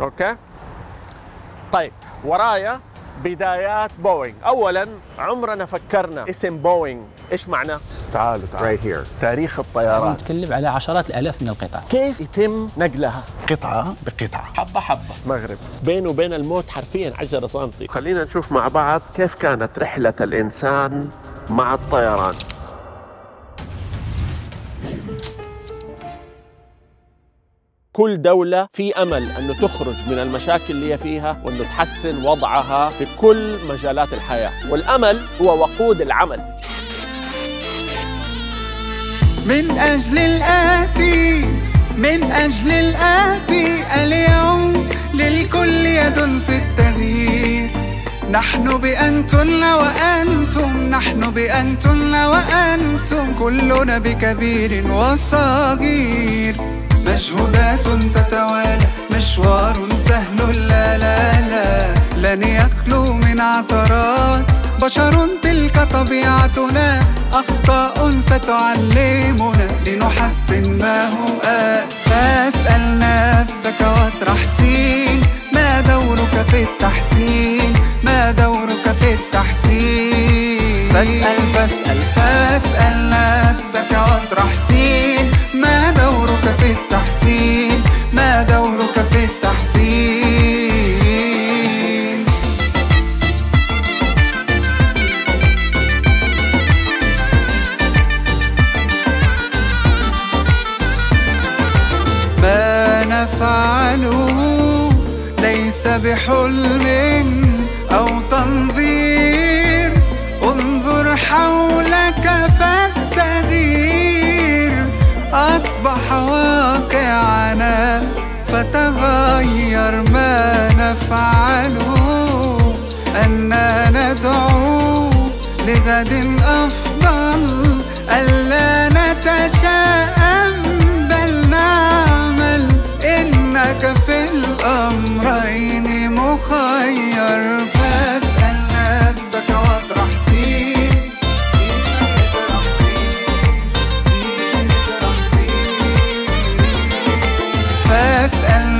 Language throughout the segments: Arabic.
اوكي. طيب ورايا بدايات بوينغ. اولا عمرنا فكرنا اسم بوينغ ايش معناه؟ تعالوا تعالوا تاريخ الطيارات نتكلم على عشرات الالاف من القطع، كيف يتم نقلها قطعه بقطعه حبه حبه. مغرب بينه وبين الموت حرفيا 10 سم. خلينا نشوف مع بعض كيف كانت رحله الانسان مع الطيران. كل دولة في أمل أنه تخرج من المشاكل اللي هي فيها وأنه تحسن وضعها في كل مجالات الحياة، والأمل هو وقود العمل. من أجل الآتي، من أجل الآتي، اليوم للكل يد في التغيير. نحن بأنتن وأنتم، نحن بأنتن وأنتم، كلنا بكبير وصغير. مجهودات تتوالى، مشوار سهل لا لا لا، لن يخلو من عثرات، بشر تلك طبيعتنا، أخطاء ستعلمنا لنحسن ما هو فاسأل نفسك واطرح سين، ما دورك في التحسين، ما دورك في التحسين. فاسأل فاسأل فاسأل نفسك واطرح سين، ما دورك في التحسين، ما دورك في التحسين. ما نفعله ليس بحلم أو تنظير، انظر حولك أصبح واقعنا فتغير. ما نفعله أننا ندعو لغد أفضل، ألا نتشائم بل نعمل، إنك في الأمرين مخير. فاسأل نفسك واطرح سين،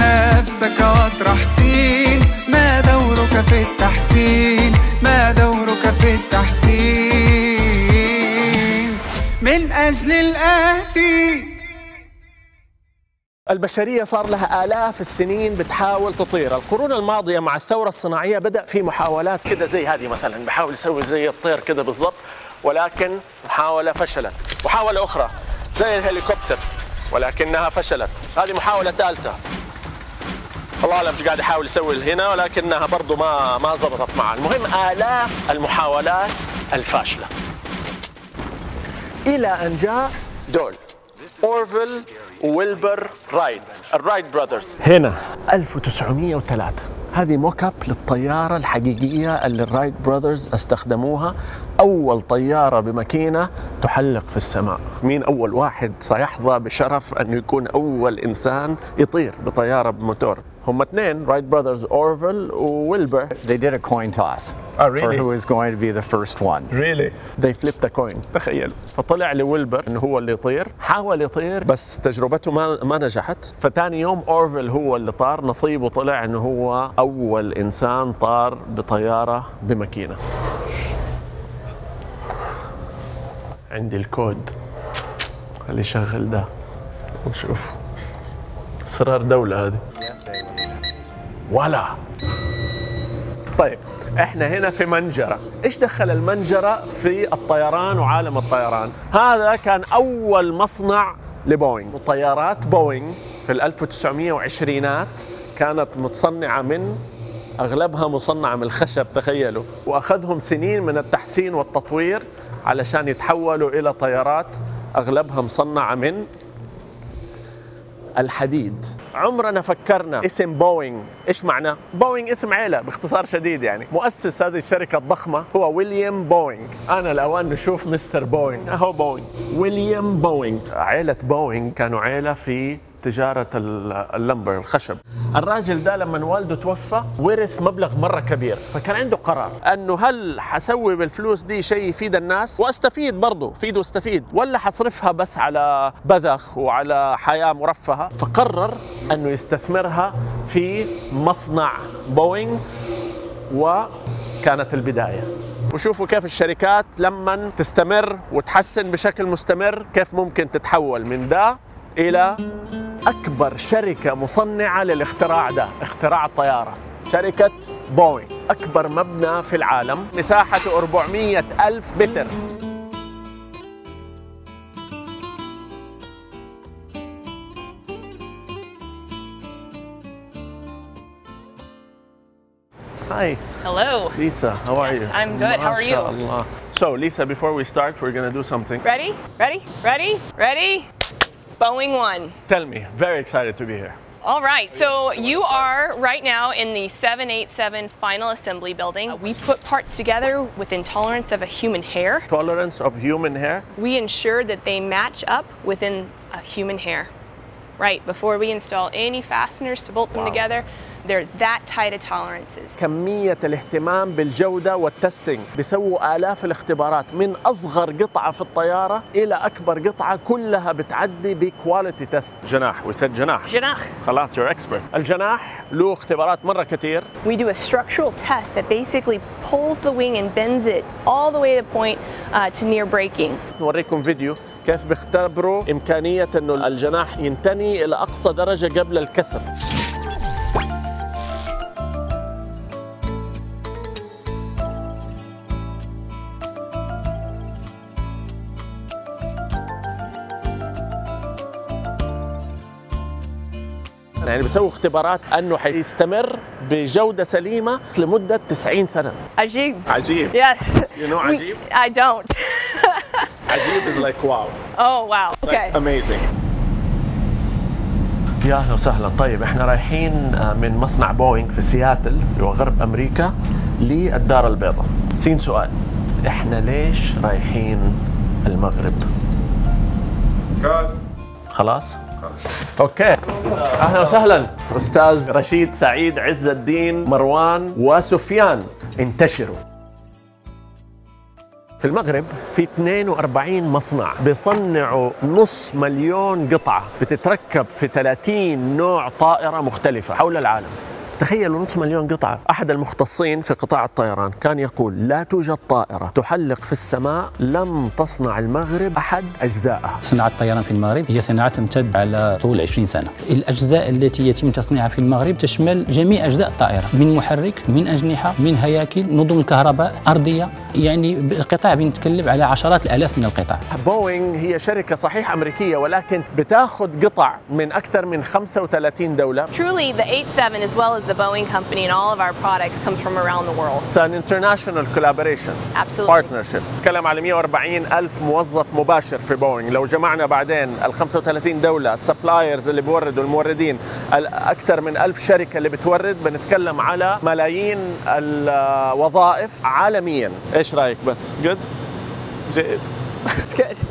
نفسك واطرح سين، ما دورك في التحسين، ما دورك في التحسين. من أجل الآتي. البشرية صار لها آلاف السنين بتحاول تطير. القرون الماضية مع الثورة الصناعية بدأ في محاولات كده زي هذه مثلا، بحاول يسوي زي الطير كده بالضبط، ولكن محاولة فشلت. محاولة أخرى زي الهليكوبتر ولكنها فشلت. هذه محاولة ثالثة، والله أعلم ايش قاعد يحاول يسوي هنا، ولكنها برضه ما ظبطت معها. المهم آلاف المحاولات الفاشلة، إلى أن جاء دول أورفيل وويلبر رايت، الرايت براذرز، هنا 1903. هذه موك اب للطيارة الحقيقية اللي الرايت براذرز استخدموها، أول طيارة بماكينة تحلق في السماء. مين أول واحد سيحظى بشرف أن يكون أول إنسان يطير بطيارة بموتور؟ هم اثنين، رايت براذرز، أورفيل وويلبر. They did a coin toss. Oh, really? For who was going to be the first one. Really? They flipped a coin. تخيل. فطلع لويلبر إنه هو اللي يطير، حاول يطير بس تجربته ما نجحت، فتاني يوم أورفيل هو اللي طار، نصيبه طلع إنه هو أول إنسان طار بطيارة بماكينة. عندي الكود، خلي شغل ده ونشوف. أسرار دولة هذه. ولا طيب احنا هنا في منجرة. ايش دخل المنجرة في الطيران وعالم الطيران؟ هذا كان اول مصنع لبوينغ. وطيارات بوينغ في ال1920 كانت متصنعة من اغلبها مصنعة من الخشب، تخيلوا. واخذهم سنين من التحسين والتطوير علشان يتحولوا الى طيارات اغلبها مصنعة من الحديد. عمرنا فكرنا اسم بوينغ ايش معناه؟ بوينغ اسم عيلة باختصار شديد يعني. مؤسس هذه الشركة الضخمة هو ويليام بوينغ. أنا الأوان نشوف مستر بوينغ، أهو بوينغ، ويليام بوينغ. عيلة بوينغ كانوا عيلة في تجارة اللمبر، الخشب. الراجل ده لما والده توفى ورث مبلغ مرة كبير، فكان عنده قرار انه هل حسوي بالفلوس دي شيء يفيد الناس واستفيد برضه فيد واستفيد، ولا حصرفها بس على بذخ وعلى حياة مرفهة. فقرر انه يستثمرها في مصنع بوينغ، وكانت البداية. وشوفوا كيف الشركات لما تستمر وتحسن بشكل مستمر كيف ممكن تتحول من ده إلى أكبر شركة مصنعة للاختراع ده، اختراع الطيارة، شركة بوينغ. أكبر مبنى في العالم، مساحته 400,000 متر. Hi. Hello. Lisa, how are you? I'm good. How are you? MashaAllah. So, Lisa, before we start, we're going to do something. Ready? Ready? Ready? Ready? Boeing 1. Tell me. Very excited to be here. All right. So, you are right now in the 787 final assembly building. We put parts together within tolerance of a human hair. Tolerance of human hair? We ensure that they match up within a human hair. Right, before we install any fasteners to bolt them together, they're that tight of tolerances. كمية الاهتمام بالجودة والتستنج، بيسووا آلاف الاختبارات من أصغر قطعة في الطيارة إلى أكبر قطعة، كلها بتعدي بكواليتي تيست. جناح، وسد جناح. جناح. خلاص you're expert. الجناح له اختبارات مرة كتير. We do a structural test that basically pulls the wing and bends it all the way to point to near braking. نوريكم فيديو كيف بيختبروا إمكانية إنه الجناح ينتني إلى أقصى درجة قبل الكسر. يعني بيسووا اختبارات انه حيستمر بجوده سليمه لمده 90 سنه. عجيب. عجيب. Yes. You know عجيب؟ I don't. عجيب is like wow. Oh wow. Okay. Like amazing. يا اهلا وسهلا. طيب احنا رايحين من مصنع بوينغ في سياتل وغرب امريكا للدار البيضاء. سين سؤال، احنا ليش رايحين المغرب؟ خلاص؟ اوكي. اهلا وسهلا استاذ رشيد، سعيد، عز الدين، مروان وسفيان، انتشروا. في المغرب في 42 مصنع بيصنعوا نص مليون قطعة بتتركب في 30 نوع طائرة مختلفة حول العالم. تخيلوا نص مليون قطعة. أحد المختصين في قطاع الطيران كان يقول لا توجد طائرة تحلق في السماء لم تصنع المغرب أحد أجزائها. صناعة الطيران في المغرب هي صناعة تمتد على طول 20 سنة. الأجزاء التي يتم تصنيعها في المغرب تشمل جميع أجزاء الطائرة، من محرك، من أجنحة، من هياكل، نظم الكهرباء، أرضية، يعني قطاع بنتكلم على عشرات الآلاف من القطع. بوينغ هي شركة صحيح أمريكية ولكن بتاخذ قطع من أكثر من 35 دولة. Truly the 87 as well as the Boeing company and all of our products comes from around the world. It's an international collaboration. Absolutely. Partnership. نتكلم على 140,000 موظف مباشر في بوينغ. لو جمعنا بعدين ال 35 دولة، السبلايرز اللي بيوردوا، الموردين، أكثر من 1000 شركة اللي بتورد، بنتكلم على ملايين الوظائف عالميا. ايش رأيك بس؟ Good. جيد.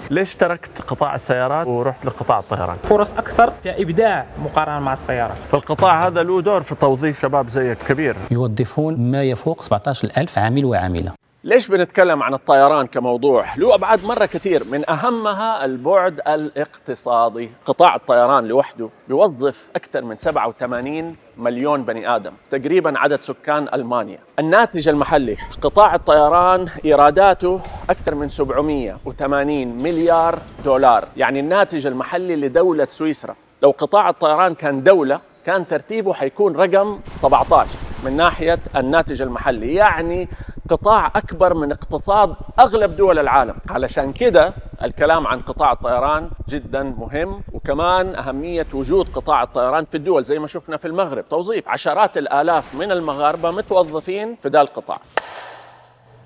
ليش تركت قطاع السيارات ورحت لقطاع الطيران؟ فرص أكثر في إبداع مقارنة مع السيارات. فالقطاع هذا له دور في توظيف شباب زيك كبير. يوظفون ما يفوق 17,000 عامل وعاملة. ليش بنتكلم عن الطيران كموضوع؟ له أبعاد مرة كثير، من أهمها البعد الاقتصادي. قطاع الطيران لوحده بيوظف أكثر من 87 مليون بني آدم، تقريباً عدد سكان ألمانيا. الناتج المحلي، قطاع الطيران إيراداته أكثر من 780 مليار دولار، يعني الناتج المحلي لدولة سويسرا. لو قطاع الطيران كان دولة كان ترتيبه حيكون رقم 17 من ناحية الناتج المحلي، يعني قطاع أكبر من اقتصاد أغلب دول العالم. علشان كده الكلام عن قطاع الطيران جدا مهم، وكمان أهمية وجود قطاع الطيران في الدول زي ما شفنا في المغرب، توظيف عشرات الآلاف من المغاربة متوظفين في ذا القطاع.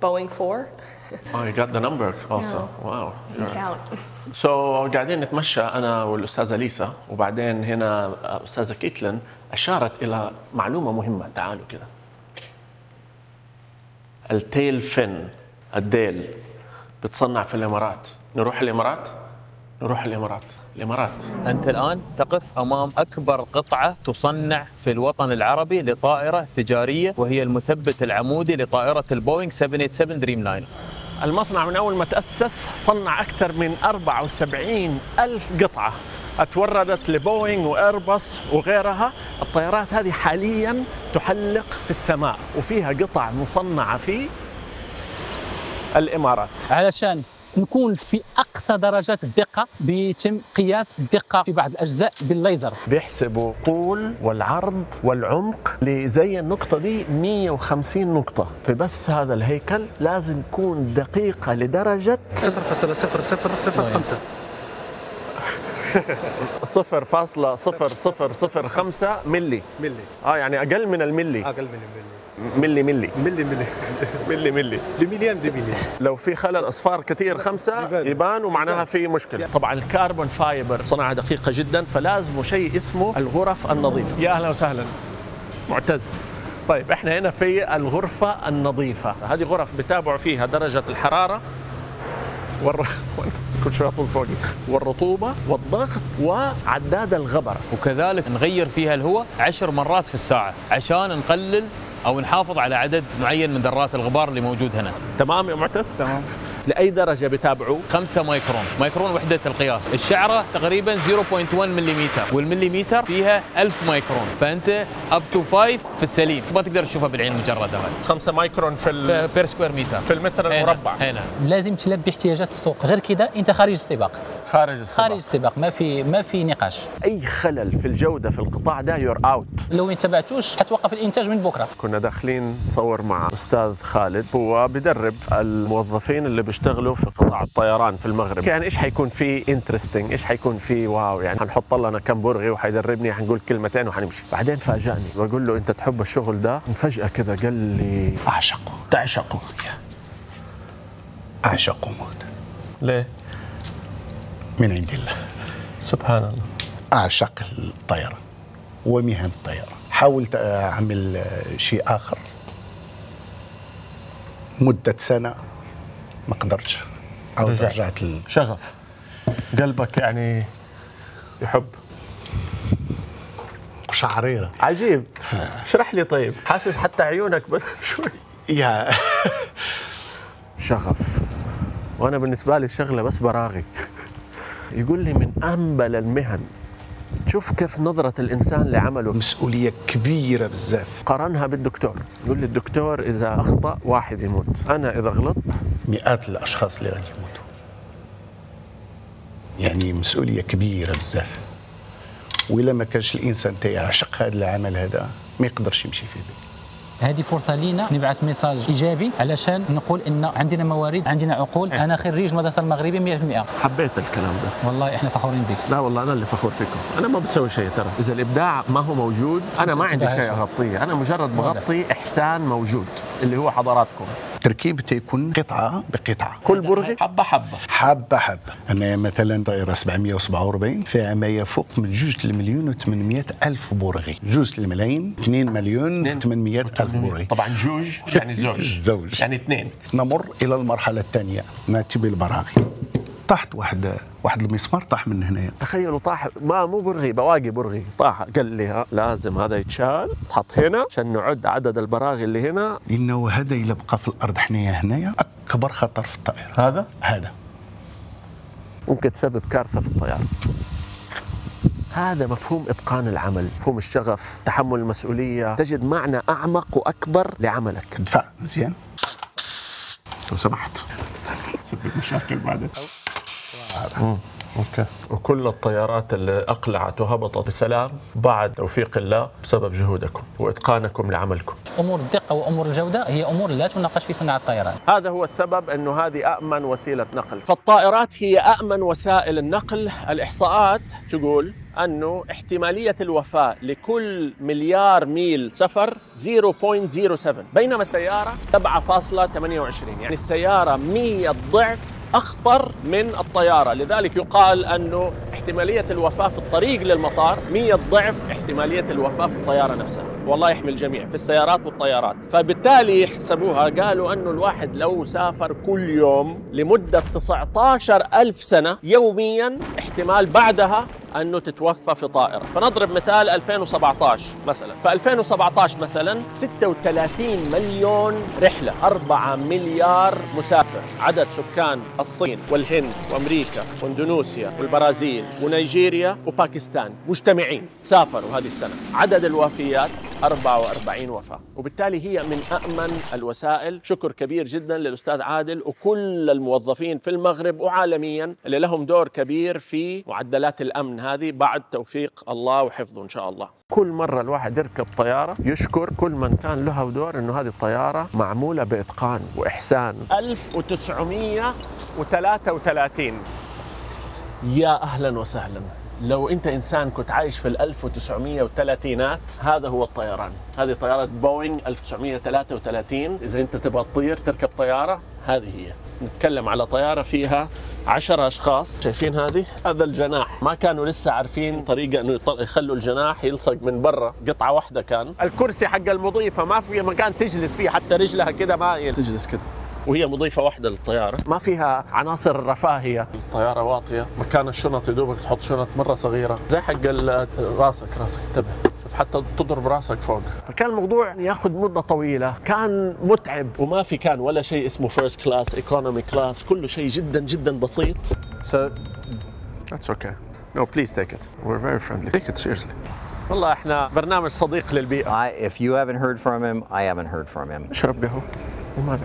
Boeing 4. Oh, you got the number also. No. Wow. You count. So قاعدين نتمشى أنا والأستاذة ليسا، وبعدين هنا أستاذة كيتلن أشارت إلى معلومة مهمة. تعالوا كده. التيل فين، الديل، بتصنع في الإمارات. نروح الإمارات؟ نروح الامارات. الامارات انت الان تقف امام اكبر قطعه تصنع في الوطن العربي لطائره تجاريه، وهي المثبت العمودي لطائره البوينغ 787 دريم لاينر. المصنع من اول ما تاسس صنع اكثر من 74,000 قطعه اتوردت لبوينغ وايرباص وغيرها. الطائرات هذه حاليا تحلق في السماء وفيها قطع مصنعه في الامارات. علشان نكون في اقصى درجات الدقه بيتم قياس الدقه في بعض الاجزاء بالليزر. بيحسبوا الطول والعرض والعمق لزي النقطه دي 150 نقطه، فبس هذا الهيكل لازم يكون دقيقه لدرجه 0.0005. 0.0005 ملي. يعني اقل من الملي. اقل من الملي. ملي لمليان ملي. لو في خلل اصفار كثير 5 يبان ومعناها في مشكله. طبعا الكربون فايبر صناعه دقيقه جدا، فلازم شيء اسمه الغرف النظيفه. يا اهلا وسهلا معتز. طيب احنا هنا في الغرفه النظيفه، هذه غرف بتابعوا فيها درجه الحراره كل شوي اطول فوقي والرطوبه والضغط وعداد الغبره، وكذلك نغير فيها الهواء 10 مرات في الساعه عشان نقلل أو نحافظ على عدد معين من ذرات الغبار اللي موجود هنا. تمام يا معتز؟ تمام. لأي درجة بتابعوا؟ 5 مايكرون، مايكرون وحدة القياس. الشعرة تقريباً 0.1 مليمتر، والمليمتر فيها 1000 مايكرون، فأنت أب تو 5 في السليم، ما تقدر تشوفها بالعين المجردة. 5 مايكرون في بير سكوير متر، في المتر المربع. هنا لازم تلبي احتياجات السوق، غير كذا أنت خارج السباق. خارج السباق، ما في نقاش. اي خلل في الجوده في القطاع ده يور اوت. لو ما تبعتوش حتوقف الانتاج من بكره. كنا داخلين نصور مع استاذ خالد، هو بدرب الموظفين اللي بيشتغلوا في قطاع الطيران في المغرب. يعني ايش حيكون في انترستنج، ايش حيكون في واو، يعني هنحط لنا كم برغي وحيدربني، حنقول كلمتين وحنمشي. بعدين فاجأني بقول له انت تحب الشغل ده؟ فجأة كذا قال لي اعشقه. تعشقه؟ اعشقه موت. ليه؟ من عند الله سبحان الله. أعشق الطيران ومهن الطيران. حاولت أعمل شيء آخر مدة سنة ما قدرتش، أو رجعت شغف. قلبك يعني يحب شعريرة عجيب. اشرح لي. طيب حاسس حتى عيونك بدأ شوي يا شغف. وأنا بالنسبة لي الشغلة بس براغي. يقول لي من أنبل المهن. شوف كيف نظرة الإنسان لعمله، مسؤولية كبيرة بزاف. قارنها بالدكتور، يقول لي الدكتور إذا أخطأ واحد يموت، أنا إذا غلطت مئات الأشخاص اللي غادي يموتوا. يعني مسؤولية كبيرة بزاف، وإلا ما كانش الإنسان تيعشق هذا العمل هذا ما يقدرش يمشي فيه. هذه فرصة لينا نبعث ميساج إيجابي علشان نقول إن عندنا موارد، عندنا عقول. أنا خريج مدرسة المغربي 100%. حبيت الكلام ده والله، إحنا فخورين بك. لا والله أنا اللي فخور فيكم. أنا ما بسوي شيء ترى، إذا الإبداع ما هو موجود أنا ما عندي شيء أغطيه، أنا مجرد بغطي إحسان موجود اللي هو حضراتكم. التركيب تيكون قطعة بقطعة، كل برغي حبة حبة حبة حبة. أنا مثلا طائرة 747 فيها ما يفوق من 2,800,000 برغي. 2,000,000 2,800,000 برغي. طبعا جوج يعني زوج زوج يعني 2. نمر إلى المرحلة الثانية، ناتي بالبراغي. طاحت واحد المسمار طاح من هنا. تخيلوا طاح، ما مو برغي، بواقي برغي طاح. قال لي لازم هذا يتشال، تحط هنا عشان نعد عدد البراغي اللي هنا، لانه هذا اللي بقى في الارض حنايا هنايا اكبر خطر في الطائره. هذا ممكن تسبب كارثه في الطياره. هذا مفهوم اتقان العمل، مفهوم الشغف، تحمل المسؤوليه، تجد معنى اعمق واكبر لعملك. ادفع مزيان لو سمحت، تسبب مشاكل بعدين. اوكي. وكل الطيارات اللي اقلعت وهبطت بسلام بعد توفيق الله بسبب جهودكم واتقانكم لعملكم. امور الدقه وامور الجوده هي امور لا تناقش في صناعه الطيران. هذا هو السبب انه هذه امن وسيله نقل، فالطائرات هي امن وسائل النقل. الاحصاءات تقول انه احتماليه الوفاه لكل 1,000,000,000 ميل سفر 0.07، بينما السياره 7.28. يعني السياره 100 ضعف أخطر من الطيارة، لذلك يقال أنه احتمالية الوفاة في الطريق للمطار 100 ضعف احتمالية والله في الطيارة نفسها. والله يحمي الجميع في السيارات والطيارات. فبالتالي يحسبوها، قالوا أنه الواحد لو سافر كل يوم لمدة 19,000 سنة يومياً، احتمال بعدها أنه تتوفى في طائرة. فنضرب مثال 2017 مثلاً. ف2017 مثلاً 36 مليون رحلة، 4 مليار مسافر. عدد سكان الصين والهند وأمريكا وإندونيسيا والبرازيل ونيجيريا وباكستان مجتمعين سافروا هذه السنة. عدد الوفيات 44 وفاة، وبالتالي هي من أأمن الوسائل. شكر كبير جدا للأستاذ عادل وكل الموظفين في المغرب وعالميا اللي لهم دور كبير في معدلات الأمن هذه بعد توفيق الله وحفظه إن شاء الله. كل مرة الواحد يركب طيارة يشكر كل من كان له دور إنه هذه الطيارة معمولة بإتقان وإحسان. 1933، يا أهلا وسهلا. لو أنت إنسان كنت عايش في 1930 هذا هو الطيران. هذه طيارة بوينغ 1933. إذا أنت تبغى تطير تركب طيارة، هذه هي. نتكلم على طيارة فيها 10 أشخاص. شايفين هذه؟ هذا الجناح، ما كانوا لسه عارفين طريقة إنه يخلوا الجناح يلصق من برا، قطعة واحدة كان. الكرسي حق المضيفة ما في مكان تجلس فيه، حتى رجلها كده ما تجلس كده، وهي مضيفة واحدة للطيارة، ما فيها عناصر رفاهية. الطيارة واطية، مكان الشنط يدوبك تحط شنط مرة صغيرة، زي حق راسك انتبه، شوف حتى تضرب راسك فوق. فكان الموضوع ياخذ مدة طويلة، كان متعب، وما في كان ولا شيء اسمه فيرست كلاس، ايكونومي كلاس، كله شيء جدا جدا بسيط. So that's okay. No, please take it. We're very friendly. Take it seriously. والله احنا برنامج صديق للبيئة. If you haven't heard from him, I haven't heard from him. شرب قهوة. وما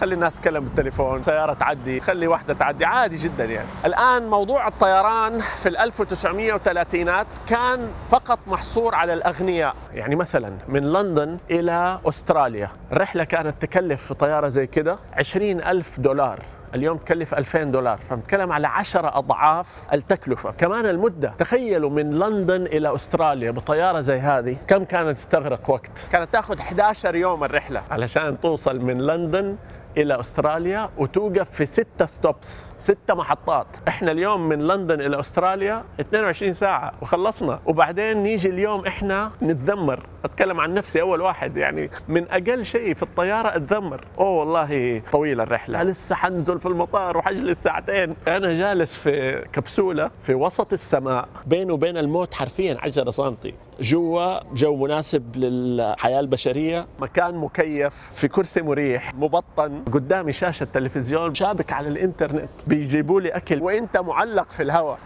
خلي الناس تتكلم بالتليفون، سيارة تعدي، خلي واحدة تعدي، عادي جدا يعني. الآن موضوع الطيران في 1930 كان فقط محصور على الأغنياء، يعني مثلا من لندن إلى أستراليا، الرحلة كانت تكلف في طيارة زي كده $20,000، اليوم تكلف $2,000، فنتكلم على 10 أضعاف التكلفة، كمان المدة. تخيلوا من لندن إلى أستراليا بطيارة زي هذه كم كانت تستغرق وقت؟ كانت تاخذ 11 يوم الرحلة علشان توصل من لندن إلى أستراليا، وتوقف في 6 ستوبس، 6 محطات. إحنا اليوم من لندن إلى أستراليا 22 ساعة وخلصنا، وبعدين نيجي اليوم إحنا نتذمر. أتكلم عن نفسي أول واحد، يعني من أقل شيء في الطيارة أتذمر، أوه والله طويلة الرحلة، لسه حنزل في المطار وحجلس ساعتين. أنا جالس في كبسولة في وسط السماء، بينه وبين الموت حرفياً 10 سنتي، جوا جو مناسب للحياة البشرية، مكان مكيف، في كرسي مريح، مبطن، قدامي شاشة تلفزيون، شابك على الإنترنت، بيجيبوا لي أكل وإنت معلق في الهواء.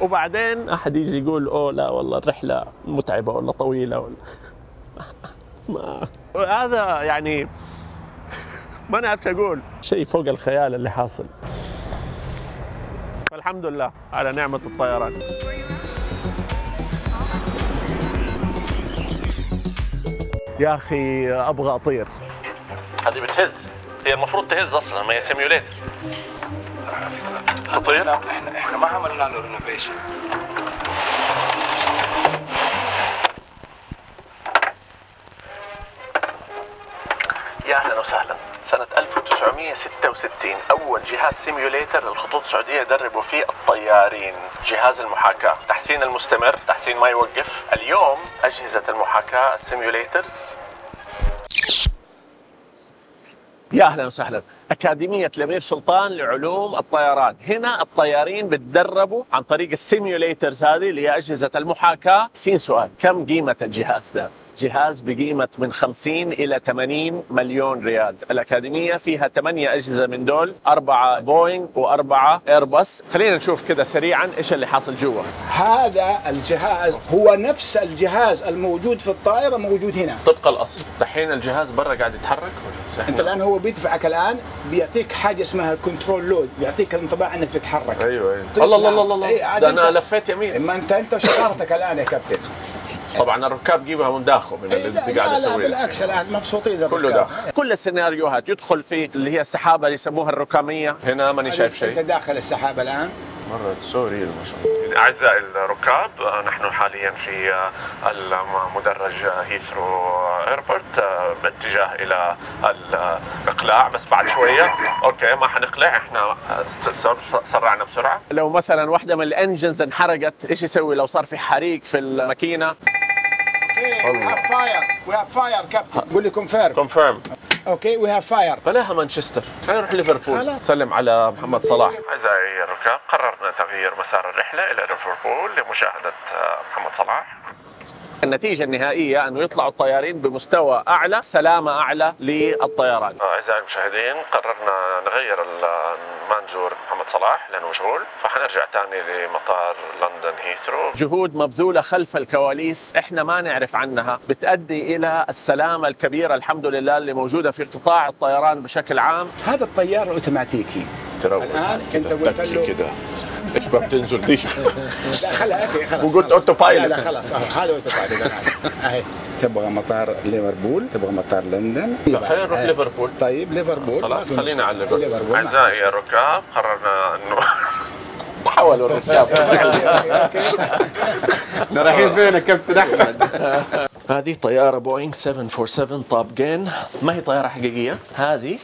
وبعدين أحد يجي يقول أوه لا والله الرحلة متعبة ولا طويلة ولا هذا يعني ما أنا عارف أقول، شيء فوق الخيال اللي حاصل. فالحمد لله على نعمة الطيران. يا أخي أبغى أطير. هذه بتهز، هي المفروض تهز اصلا، ما هي سيميوليتر. تطير؟ احنا ما عملنا له رينوفيشن. يا اهلا وسهلا. سنة 1966 أول جهاز سيميوليتر للخطوط السعودية يدربوا فيه الطيارين، جهاز المحاكاة، تحسين المستمر، تحسين ما يوقف. اليوم أجهزة المحاكاة السيميوليترز. يا أهلا وسهلا. أكاديمية الأمير سلطان لعلوم الطيران، هنا الطيارين بتدربوا عن طريق السيميوليترز هذه اللي هي أجهزة المحاكاة. 50 سؤال، كم قيمة الجهاز ده؟ جهاز بقيمة من 50 إلى 80 مليون ريال. الأكاديمية فيها 8 أجهزة من دول، 4 بوينغ و4 إيرباص. خلينا نشوف كده سريعا إيش اللي حاصل جوا. هذا الجهاز هو نفس الجهاز الموجود في الطائرة، موجود هنا طبق الأصل. دحين الجهاز برا قاعد يتحرك، أنت الآن هو بيدفعك، الآن بيعطيك حاجة اسمها الكنترول لود، بيعطيك الانطباع أنك بتتحرك. أيوه أيوه. الله الله الله الله، ده أنا لفيت يمين. ما أنت وشطارتك الآن يا كابتن. طبعا الركاب جيبها من داخل من اللي قاعد اسويه. لا بالعكس، الان مبسوطين كله داخل. كل السيناريوهات يدخل في اللي هي السحابه اللي يسموها الركاميه. هنا ماني شايف شيء. انت داخل السحابه الان، مرة سوري ما شاء الله. أعزائي الركاب، نحن حاليا في المدرج هيثرو ايربورت باتجاه إلى الإقلاع، بس بعد شوية. أوكي ما حنقلع، احنا سرعنا بسرعة. لو مثلا واحدة من الانجنز انحرقت، ايش يسوي لو صار في حريق في الماكينة؟ We have fire. We have fire, Captain. قول لي confirm. Confirm. Okay, we have fire. بلاها مانشستر، خلينا نروح ليفربول. سلم على محمد صلاح. أعزائي الركاب، قررنا تغيير مسار الرحلة إلى ليفربول لمشاهدة محمد صلاح. النتيجة النهائية أنه يطلعوا الطيارين بمستوى أعلى، سلامة أعلى للطيران. أعزائي المشاهدين، قررنا نغير المنظور محمد صلاح لأنه مشغول، فحنرجع تاني لمطار لندن هيثرو. جهود مبذولة خلف الكواليس إحنا ما نعرف عنها، بتؤدي إلى السلامة الكبيرة الحمد لله اللي موجودة في قطاع الطيران بشكل عام. هذا الطيار الأوتوماتيكي تروح أنت قلت كده ايش بقى بتنزل دي؟ لا خلها اخي خلاص، وقلت اوتو بايلوت. لا خلاص هذا اوتو بايلوت. اهي تبغى مطار ليفربول، تبغى مطار لندن. خلينا نروح ليفربول. طيب ليفربول خلاص، خلينا على ليفربول. اعزائي الركاب، قررنا انه حولوا الركاب. احنا رايحين فين يا كابتن احمد؟ هذه طياره بوينغ 747 طابقين، ما هي طياره حقيقيه، هذه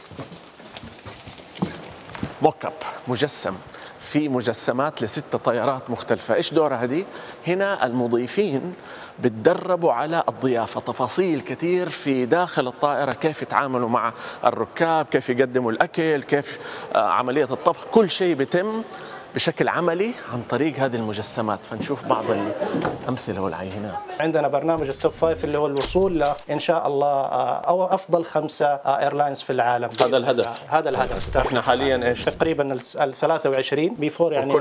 موك اب مجسم، في مجسمات ل6 طيارات مختلفة. إيش دورها دي؟ هنا المضيفين بتدربوا على الضيافة، تفاصيل كتير في داخل الطائرة، كيف يتعاملوا مع الركاب، كيف يقدموا الأكل، كيف عملية الطبخ، كل شيء بيتم بشكل عملي عن طريق هذه المجسمات. فنشوف بعض الأمثلة والعينات. عندنا برنامج التوب 5 اللي هو الوصول إن شاء الله أو أفضل 5 ايرلاينز في العالم. هذا الهدف. هذا الهدف. احنا حاليا ايش؟ تقريبا 23 بيفور، يعني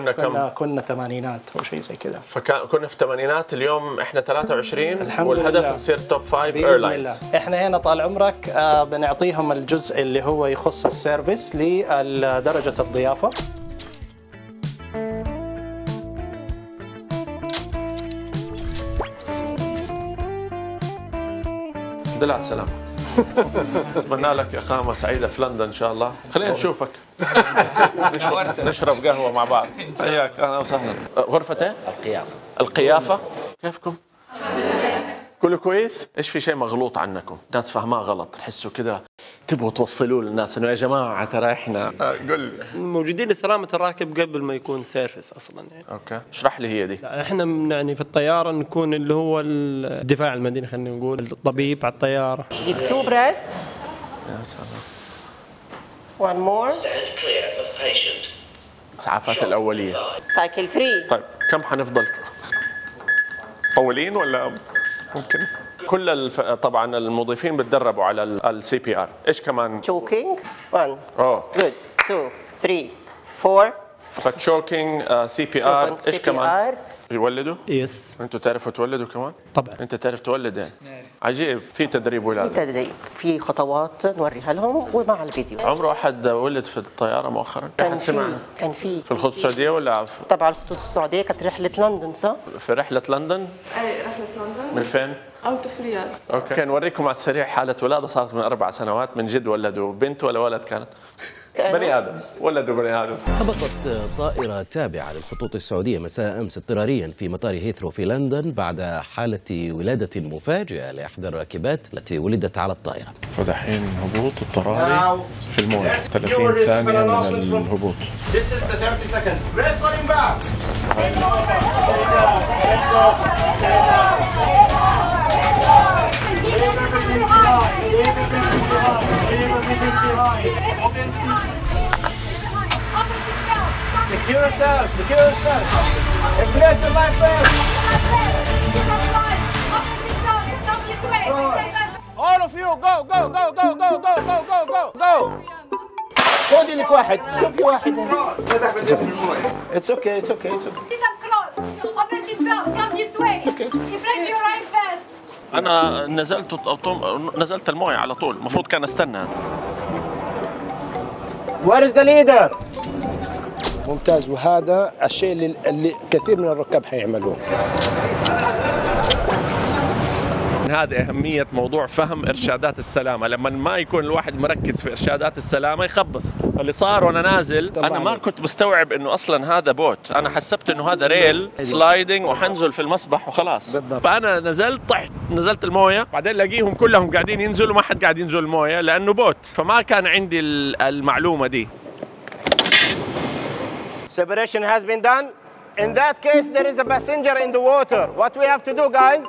كنا ثمانينات او شيء زي كذا. فكنا في الثمانينات، اليوم احنا 23 والهدف نصير توب 5 ايرلاينز. احنا هنا طال عمرك بنعطيهم الجزء اللي هو يخص السيرفيس لدرجة الضيافة. دلع السلام. اتمنى لك اقامه سعيده في لندن ان شاء الله. خلينا نشوفك نشرب قهوه مع بعض. حياك، اهلا وسهلا. غرفتين القيافه. القيافه كيفكم؟ كله كويس؟ ايش في شيء مغلوط عنكم؟ ناس فهمها غلط، تحسوا كذا تبغوا توصلوا للناس انه يا جماعه ترى احنا قل موجودين لسلامه الراكب قبل ما يكون سيرفس اصلا يعني. اوكي اشرح لي هي دي. لا احنا يعني في الطياره نكون اللي هو الدفاع المدني، خلينا نقول الطبيب على الطياره. give 2 breath. يا سلام. one more. stand clear of patient. الاسعافات الاوليه. cycle 3. طيب كم حنفضل طولين ولا ممكن؟ كل طبعا المضيفين بتدربوا على السي بي ار. ايش كمان؟ تشوكينج 1 جود 2 3 4. فتشوكينج سي بي ار، ايش كمان؟ يولدوا؟ يس. انتم تعرفوا تولدوا كمان؟ طبعا. انت تعرف تولد يعني؟ نعرف. عجيب، في تدريب ولاده. في تدريب، في خطوات نوريها لهم ومع الفيديو. عمره احد ولد في الطياره مؤخرا؟ كان في الخطوط السعوديه ولا طبعا الخطوط السعوديه كانت رحله لندن صح؟ في رحله لندن؟ اي رحله لندن. من فين؟ اوت اوف رياض. اوكي نوريكم على السريع حاله ولاده صارت من 4 سنوات، من جد ولدوا بنت ولا ولد كانت؟ بني آدم، ولدوا بني آدم. هبطت طائرة تابعة للخطوط السعودية مساء أمس اضطراريا في مطار هيثرو في لندن بعد حالة ولادة مفاجئة لإحدى الراكبات التي ولدت على الطائرة. ودحين هبوط اضطراري في المويه، 30 ثانية من الهبوط. Secure yourself, secure yourself. Inflate the life vest. All of you, go, go, go, go, go, go, go, go, go, go. خذي لك واحد، شوفي واحد. It's okay, it's okay, it's okay. Sit up close. Open seat belt. Come this way. Inflate your life vest. أنا نزلت المويه على طول، المفروض كان أستنى. Where is the leader? ممتاز، وهذا الشيء اللي كثير من الركاب حيعملوه. من هذا أهمية موضوع فهم إرشادات السلامة. لما ما يكون الواحد مركز في إرشادات السلامة يخبص. اللي صار وأنا نازل أنا ما كنت مستوعب إنه أصلا هذا بوت، أنا حسبت إنه هذا ريل سلايدنج وحنزل في المصبح وخلاص. فأنا نزلت طحت، نزلت الموية، بعدين لاقيهم كلهم قاعدين ينزلوا ما حد قاعد ينزل الموية لأنه بوت، فما كان عندي المعلومة دي. Separation has been done. In that case, there is a passenger in the water. What we have to do, guys?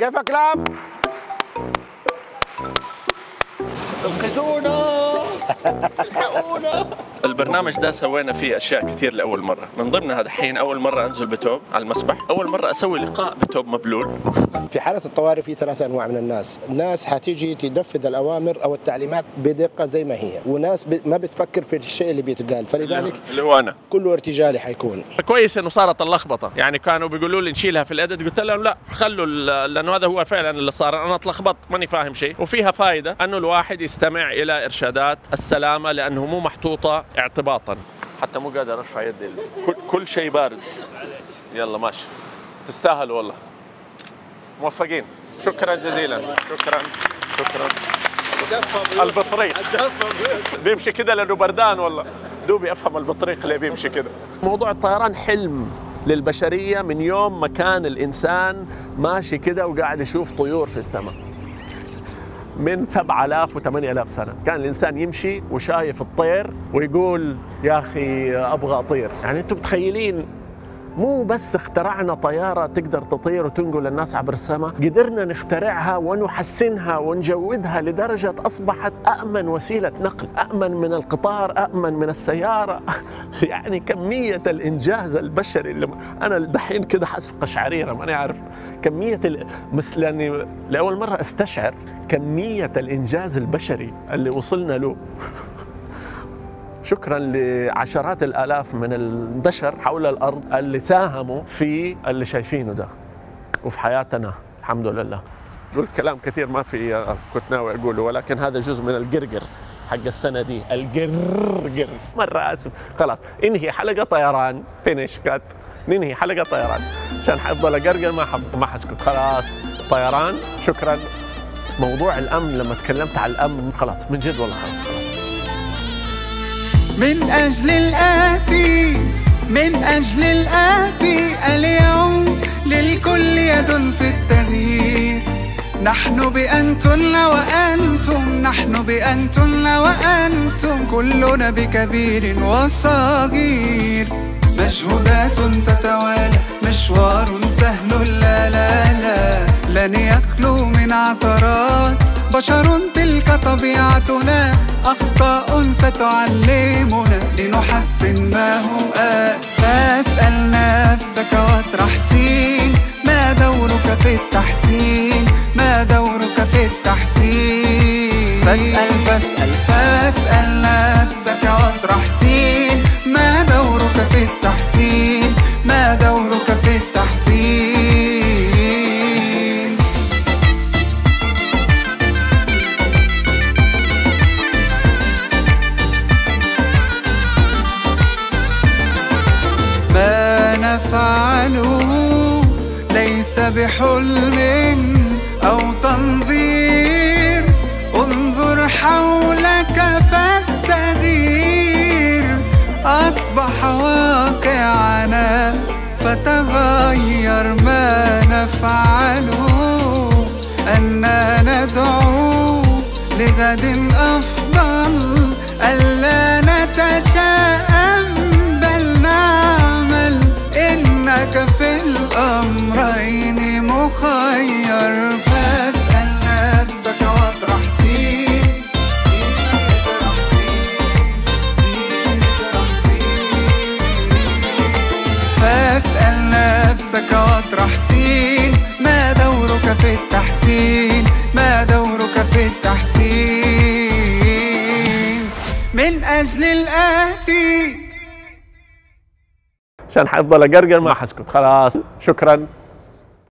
Give a clap. البرنامج ده سوينا فيه اشياء كثير لاول مره، من ضمنها دحين اول مره انزل بتوب على المسبح، اول مره اسوي لقاء بتوب مبلول. في حاله الطوارئ في ثلاثه انواع من الناس، ناس حتيجي تنفذ الاوامر او التعليمات بدقه زي ما هي، وناس ما بتفكر في الشيء اللي بيتقال، فلذلك اللي هو انا كله ارتجالي حيكون. كويس انه صارت اللخبطه، يعني كانوا بيقولوا لي نشيلها في الادد، قلت لهم لا خلوا لانه هذا هو فعلا اللي صار، انا اتلخبطت ماني فاهم شيء، وفيها فائده انه الواحد يستمع الى ارشادات السلامه لانه مو محطوطه اعتباطا. حتى مو قادر ارفع يدي، كل شيء بارد. يلا ماشي، تستاهل والله، موفقين. شكرا جزيلا، شكرا شكرا. البطريق بيمشي كده لانه بردان والله، دوبي افهم البطريق ليه بيمشي كده. موضوع الطيران حلم للبشريه من يوم ما كان الانسان ماشي كده وقاعد يشوف طيور في السماء. من 7000 و8000 سنة كان الإنسان يمشي وشايف الطير ويقول يا أخي أبغى أطير. يعني أنتم متخيلين مو بس اخترعنا طيارة تقدر تطير وتنقل الناس عبر السماء، قدرنا نخترعها ونحسنها ونجودها لدرجة أصبحت أأمن وسيلة نقل، أأمن من القطار، أأمن من السيارة. يعني كمية الإنجاز البشري اللي أنا دحين كده حاسس بقشعريرة، ماني عارف كمية لأني لأول مرة أستشعر كمية الإنجاز البشري اللي وصلنا له. شكراً لعشرات الآلاف من البشر حول الأرض اللي ساهموا في اللي شايفينه ده وفي حياتنا الحمد لله. قلت كلام كثير ما في كنت ناوي أقوله، ولكن هذا جزء من القرقر حق السنة دي. القرقر مرة آسف، خلاص انهي حلقة طيران، فينيش كات، ننهي حلقة طيران عشان حأفضل أقرقر ما حسكت. خلاص طيران، شكراً. موضوع الأمن لما تكلمت على الأمن خلاص من جد والله، خلاص من أجل الآتي، من أجل الآتي، اليوم للكل يد في التغيير. نحن بأنتن وأنتم، نحن بأنتن وأنتم، كلنا بكبير وصغير. مجهودات تتوالى، مشوار سهل لا لا لا، لن يخلو من عثرات، بشر تلك طبيعتنا، أخطاء ستعلمنا لنحسن ما هو آت. فاسأل نفسك واطرح سين، ما دورك في التحسين، ما دورك في التحسين. فاسأل فاسأل فاسأل نفسك واطرح سين، ما دورك في التحسين، ما دورك في التحسين. فعله ليس بحلم أو تنظير، انظر حولك فالتغيير أصبح واقعنا، فتغير ما نفعله، أننا ندعو لغد أفضل، ألا نتشائم بل نعمل، إنك في الأمرين مخير. فاسأل نفسك واطرح سين، اطرح سين، سين اطرح سين. فاسأل نفسك واطرح سين، ما دورك في التحسين، ما دورك في التحسين. من أجل الآتي عشان حافضل اقرقر ما حسكت. خلاص شكرا.